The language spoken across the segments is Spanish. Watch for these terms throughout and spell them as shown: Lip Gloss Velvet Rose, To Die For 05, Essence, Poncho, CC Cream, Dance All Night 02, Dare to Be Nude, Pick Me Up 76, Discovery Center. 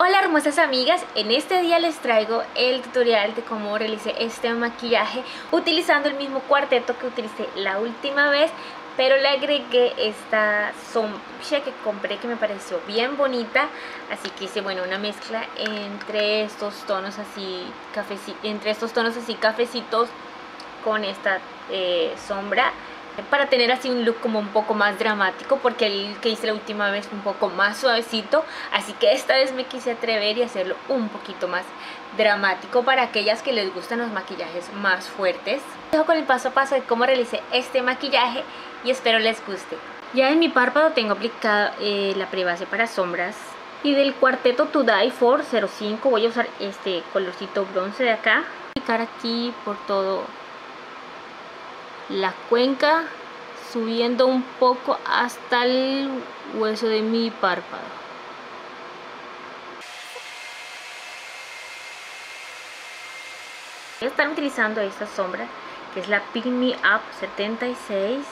Hola hermosas amigas, en este día les traigo el tutorial de cómo realicé este maquillaje utilizando el mismo cuarteto que utilicé la última vez, pero le agregué esta sombra que compré que me pareció bien bonita, así que hice bueno una mezcla entre estos tonos así, cafecitos con esta sombra para tener así un look como un poco más dramático, porque el que hice la última vez fue un poco más suavecito, así que esta vez me quise atrever y hacerlo un poquito más dramático para aquellas que les gustan los maquillajes más fuertes. Dejo con el paso a paso de cómo realicé este maquillaje y espero les guste. Ya en mi párpado tengo aplicada la prebase para sombras y del cuarteto To Die For 05 voy a usar este colorcito bronce de acá. Aplicar aquí por todo la cuenca, subiendo un poco hasta el hueso de mi párpado. Voy a estar utilizando esta sombra que es la Pick Me Up 76,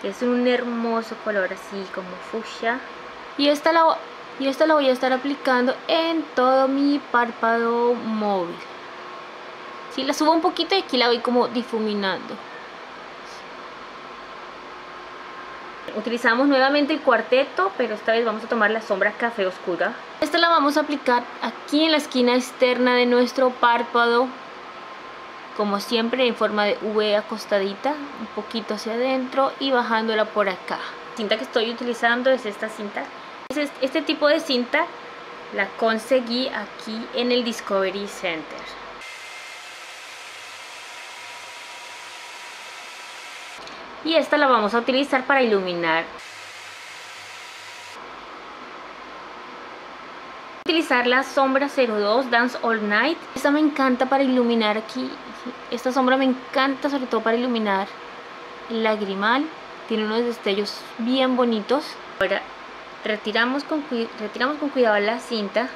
que es un hermoso color así como fucsia, y esta la voy a estar aplicando en todo mi párpado móvil. Si la subo un poquito y aquí la voy como difuminando. Utilizamos nuevamente el cuarteto, pero esta vez vamos a tomar la sombra café oscura. Esta la vamos a aplicar aquí en la esquina externa de nuestro párpado, como siempre en forma de V acostadita, un poquito hacia adentro y bajándola por acá. La cinta que estoy utilizando es esta cinta. Este tipo de cinta la conseguí aquí en el Discovery Center. Y esta la vamos a utilizar para iluminar. Voy a utilizar la sombra 02 Dance All Night. Esta me encanta para iluminar aquí. Esta sombra me encanta sobre todo para iluminar el lagrimal. Tiene unos destellos bien bonitos. Ahora retiramos con cuidado la cinta.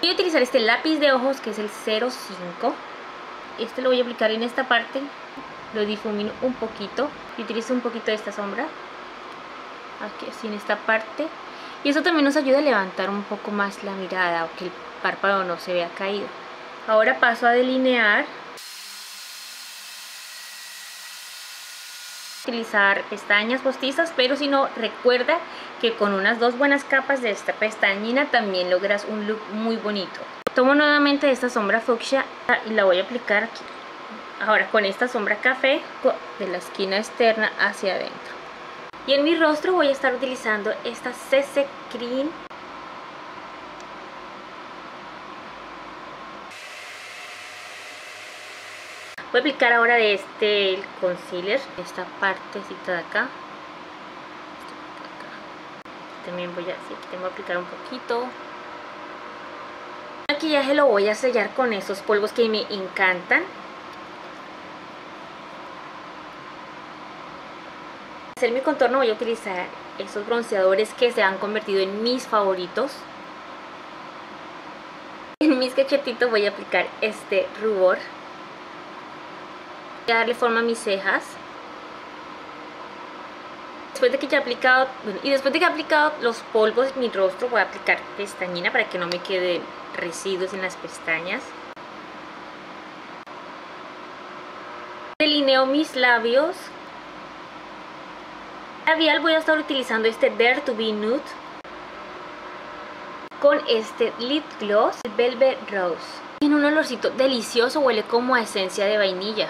Voy a utilizar este lápiz de ojos que es el 05. Este lo voy a aplicar en esta parte. Lo difumino un poquito y utilizo un poquito de esta sombra aquí, así en esta parte, y eso también nos ayuda a levantar un poco más la mirada o que el párpado no se vea caído. Ahora paso a delinear. Utilizar pestañas postizas, pero si no, recuerda que con unas dos buenas capas de esta pestañina también logras un look muy bonito. Tomo nuevamente esta sombra fucsia y la voy a aplicar aquí. Ahora con esta sombra café de la esquina externa hacia adentro. Y en mi rostro voy a estar utilizando esta CC Cream. Voy a aplicar ahora de este concealer, esta partecita de acá. También voy a, aplicar un poquito. El maquillaje lo voy a sellar con esos polvos que me encantan. Para hacer mi contorno voy a utilizar esos bronceadores que se han convertido en mis favoritos. En mis cachetitos voy a aplicar este rubor. Voy a darle forma a mis cejas. Después de que ya he aplicado, los polvos en mi rostro, voy a aplicar pestañina para que no me queden residuos en las pestañas. Delineo mis labios. Labial voy a estar utilizando este Dare to Be Nude con este Lip Gloss Velvet Rose. Tiene un olorcito delicioso, huele como a esencia de vainilla.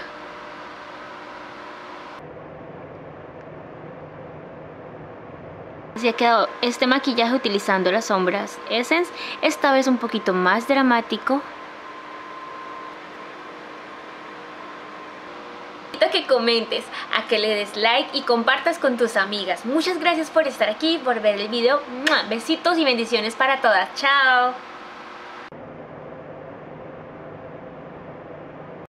Así ha quedado este maquillaje utilizando las sombras Essence, esta vez un poquito más dramático. Que comentes, a que le des like y compartas con tus amigas. Muchas gracias por estar aquí, por ver el video. Besitos y bendiciones para todas. Chao.